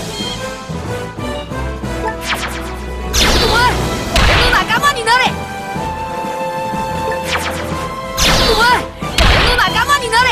なれ。